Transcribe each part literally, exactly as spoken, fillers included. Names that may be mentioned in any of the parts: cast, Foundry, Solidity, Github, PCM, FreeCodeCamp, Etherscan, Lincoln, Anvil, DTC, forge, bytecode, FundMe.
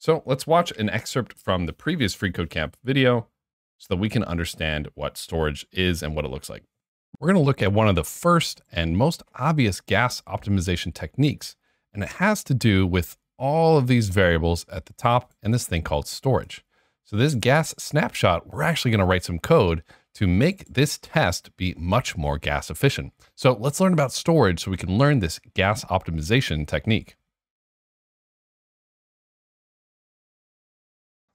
So let's watch an excerpt from the previous FreeCodeCamp video so that we can understand what storage is and what it looks like. We're going to look at one of the first and most obvious gas optimization techniques, and it has to do with all of these variables at the top and this thing called storage. So this gas snapshot, we're actually going to write some code to make this test be much more gas efficient. So let's learn about storage so we can learn this gas optimization technique.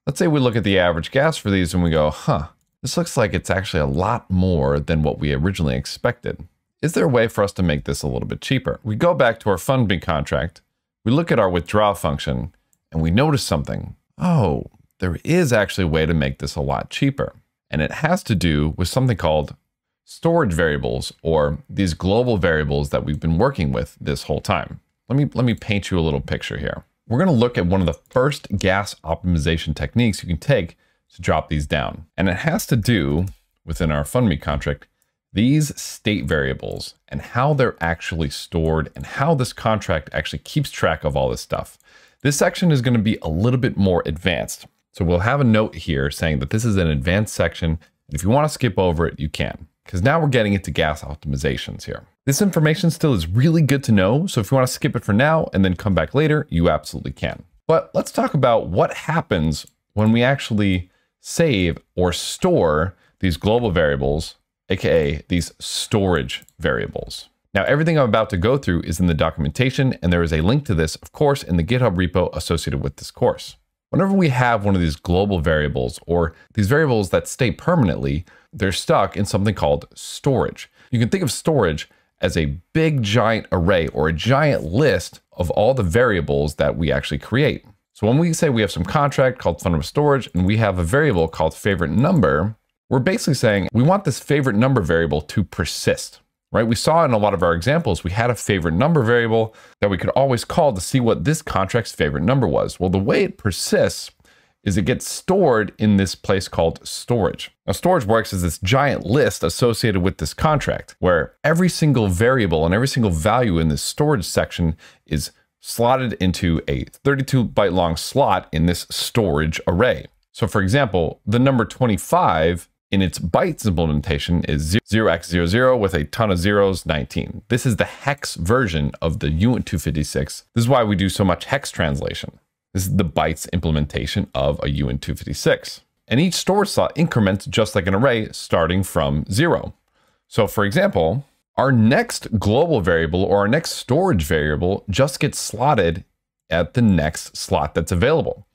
Let's say we look at the average gas for these and we go, huh, this looks like it's actually a lot more than what we originally expected. Is there a way for us to make this a little bit cheaper? We go back to our FundMe contract, we look at our withdraw function, and we notice something. Oh, there is actually a way to make this a lot cheaper. And it has to do with something called storage variables, or these global variables that we've been working with this whole time. Let me, let me paint you a little picture here. We're gonna look at one of the first gas optimization techniques you can take to drop these down. And it has to do, within our FundMe contract, these state variables and how they're actually stored and how this contract actually keeps track of all this stuff. This section is gonna be a little bit more advanced. So we'll have a note here saying that this is an advanced section, and if you want to skip over it, you can, because now we're getting into gas optimizations here. This information still is really good to know, so if you want to skip it for now and then come back later, you absolutely can. But let's talk about what happens when we actually save or store these global variables, aka these storage variables. Now, everything I'm about to go through is in the documentation, and there is a link to this, of course, in the GitHub repo associated with this course. Whenever we have one of these global variables, or these variables that stay permanently, they're stuck in something called storage. You can think of storage as a big giant array or a giant list of all the variables that we actually create. So when we say we have some contract called fundamental storage and we have a variable called favorite number, we're basically saying we want this favorite number variable to persist, right? We saw in a lot of our examples, we had a favorite number variable that we could always call to see what this contract's favorite number was. Well, the way it persists is it gets stored in this place called storage. Now, storage works as this giant list associated with this contract, where every single variable and every single value in this storage section is slotted into a thirty-two byte long slot in this storage array. So for example, the number twenty-five in its bytes implementation is zero x zero zero with a ton of zeros, nineteen. This is the hex version of the U N two fifty-six. This is why we do so much hex translation. This is the bytes implementation of a U N two fifty-six. And each storage slot increments just like an array, starting from zero. So for example, our next global variable or our next storage variable just gets slotted at the next slot that's available.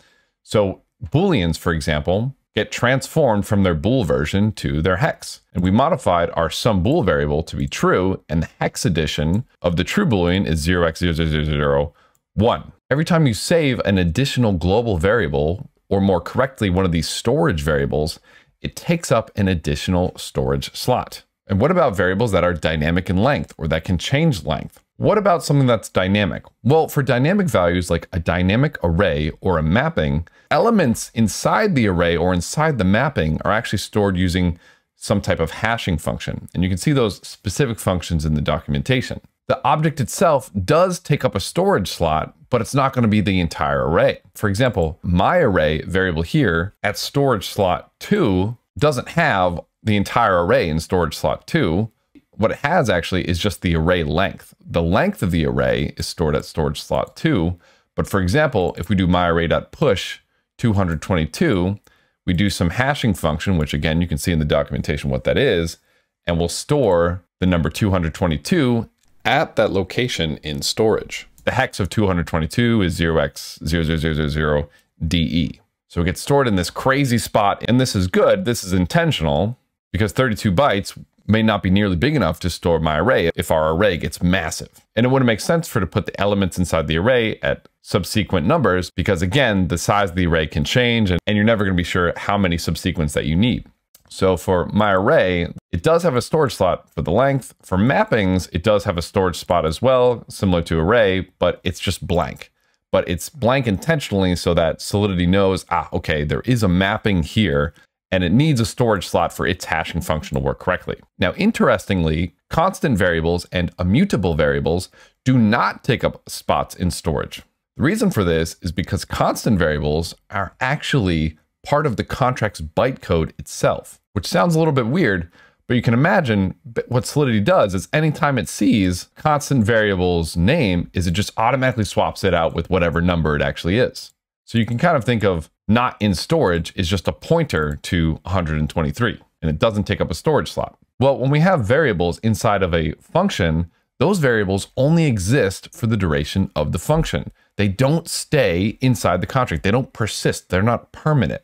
So Booleans, for example, get transformed from their bool version to their hex. And we modified our sum bool variable to be true, and the hex addition of the true boolean is zero x zero zero zero zero one. Every time you save an additional global variable, or more correctly, one of these storage variables, it takes up an additional storage slot. And what about variables that are dynamic in length or that can change length? What about something that's dynamic? Well, for dynamic values like a dynamic array or a mapping, elements inside the array or inside the mapping are actually stored using some type of hashing function. And you can see those specific functions in the documentation. The object itself does take up a storage slot, but it's not going to be the entire array. For example, my array variable here at storage slot two doesn't have the entire array in storage slot two. What it has actually is just the array length. The length of the array is stored at storage slot two. But for example, if we do myArray.push two hundred twenty-two, we do some hashing function, which again, you can see in the documentation what that is, and we'll store the number two hundred twenty-two at that location in storage. The hex of two hundred twenty-two is zero x zero zero zero zero zero D E. So it gets stored in this crazy spot, and this is good, this is intentional, because thirty-two bytes may not be nearly big enough to store my array if our array gets massive. And it wouldn't make sense for it to put the elements inside the array at subsequent numbers, because again, the size of the array can change and, and you're never gonna be sure how many subsequents that you need. So for my array, it does have a storage slot for the length. For mappings, it does have a storage spot as well, similar to array, but it's just blank. But it's blank intentionally so that Solidity knows, ah, okay, there is a mapping here, and it needs a storage slot for its hashing function to work correctly. Now, interestingly, constant variables and immutable variables do not take up spots in storage. The reason for this is because constant variables are actually part of the contract's bytecode itself, which sounds a little bit weird, but you can imagine what Solidity does is anytime it sees constant variable's name is it just automatically swaps it out with whatever number it actually is. So you can kind of think of not in storage is just a pointer to one hundred twenty-three, and it doesn't take up a storage slot. Well, when we have variables inside of a function, those variables only exist for the duration of the function. They don't stay inside the contract. They don't persist. They're not permanent.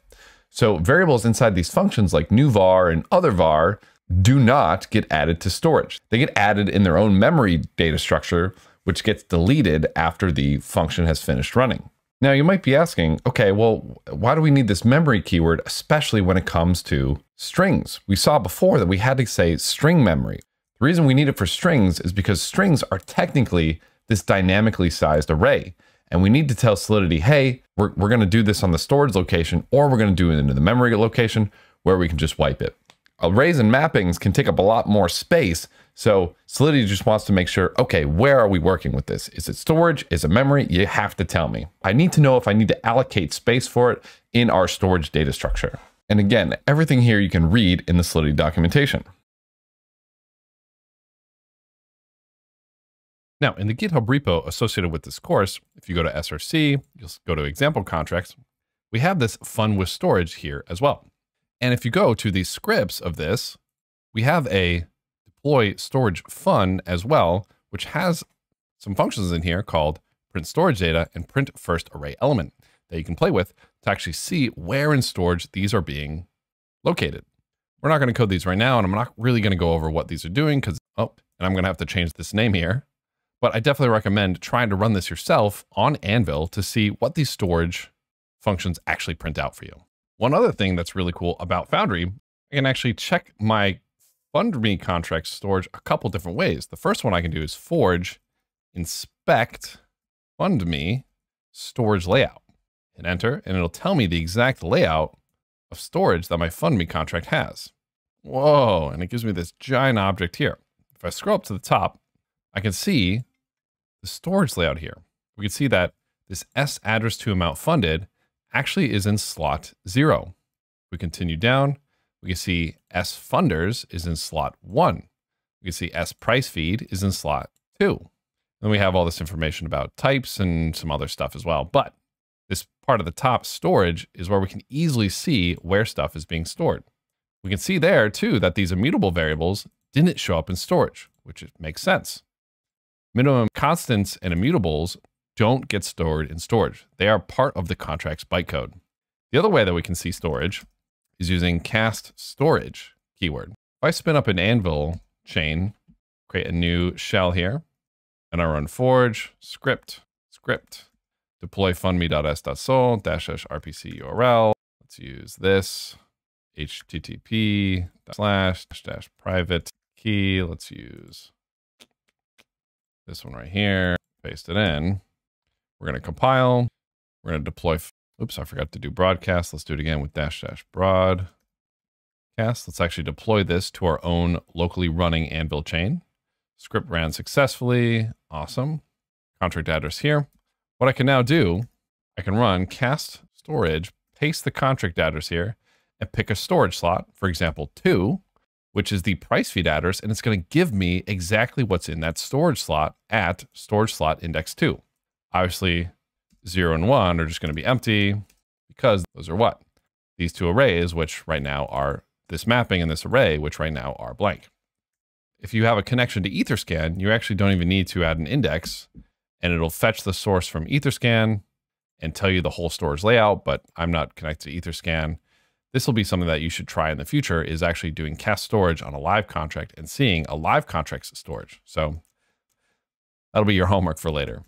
So variables inside these functions like new var and other var do not get added to storage. They get added in their own memory data structure, which gets deleted after the function has finished running. Now you might be asking, okay, well, why do we need this memory keyword, especially when it comes to strings? We saw before that we had to say string memory. The reason we need it for strings is because strings are technically this dynamically sized array. And we need to tell Solidity, hey, we're, we're going to do this on the storage location, or we're going to do it into the memory location where we can just wipe it. Arrays and mappings can take up a lot more space. So Solidity just wants to make sure, okay, where are we working with this? Is it storage? Is it memory? You have to tell me. I need to know if I need to allocate space for it in our storage data structure. And again, everything here you can read in the Solidity documentation. Now in the GitHub repo associated with this course, if you go to S R C, you'll go to example contracts. We have this fun with storage here as well. And if you go to the scripts of this, we have a deploy storage fun as well, which has some functions in here called print storage data and print first array element that you can play with to actually see where in storage these are being located. We're not going to code these right now, and I'm not really going to go over what these are doing because, oh, and I'm going to have to change this name here, but I definitely recommend trying to run this yourself on Anvil to see what these storage functions actually print out for you. One other thing that's really cool about Foundry, I can actually check my FundMe contract storage a couple different ways. The first one I can do is forge inspect FundMe storage layout and enter, and it'll tell me the exact layout of storage that my FundMe contract has. Whoa, and it gives me this giant object here. If I scroll up to the top, I can see the storage layout here. We can see that this S address to amount funded actually is in slot zero. We continue down, we can see S funders is in slot one. We can see S price feed is in slot two. Then we have all this information about types and some other stuff as well. But this part of the top storage is where we can easily see where stuff is being stored. We can see there too that these immutable variables didn't show up in storage, which makes sense. Minimum constants and immutables don't get stored in storage. They are part of the contract's bytecode. The other way that we can see storage is using cast storage keyword. If I spin up an Anvil chain, create a new shell here, and I run forge script, script, deploy fundme.s.sol dash dash rpc U R L. Let's use this http slash dash private key. Let's use this one right here, paste it in. We're going to compile, we're going to deploy. Oops, I forgot to do broadcast. Let's do it again with dash dash broadcast. Let's actually deploy this to our own locally running Anvil chain. Script ran successfully. Awesome. Contract address here. What I can now do, I can run cast storage, paste the contract address here and pick a storage slot, for example, two, which is the price feed address. And it's going to give me exactly what's in that storage slot at storage slot index two. Obviously, zero and one are just going to be empty because those are what? These two arrays, which right now are this mapping and this array, which right now are blank. If you have a connection to Etherscan, you actually don't even need to add an index, and it'll fetch the source from Etherscan and tell you the whole storage layout, but I'm not connected to Etherscan. This will be something that you should try in the future, is actually doing cast storage on a live contract and seeing a live contract's storage. So that'll be your homework for later.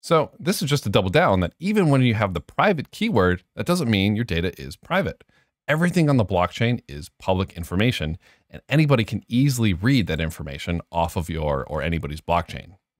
So this is just to double down that even when you have the private keyword, that doesn't mean your data is private. Everything on the blockchain is public information, and anybody can easily read that information off of your or anybody's blockchain.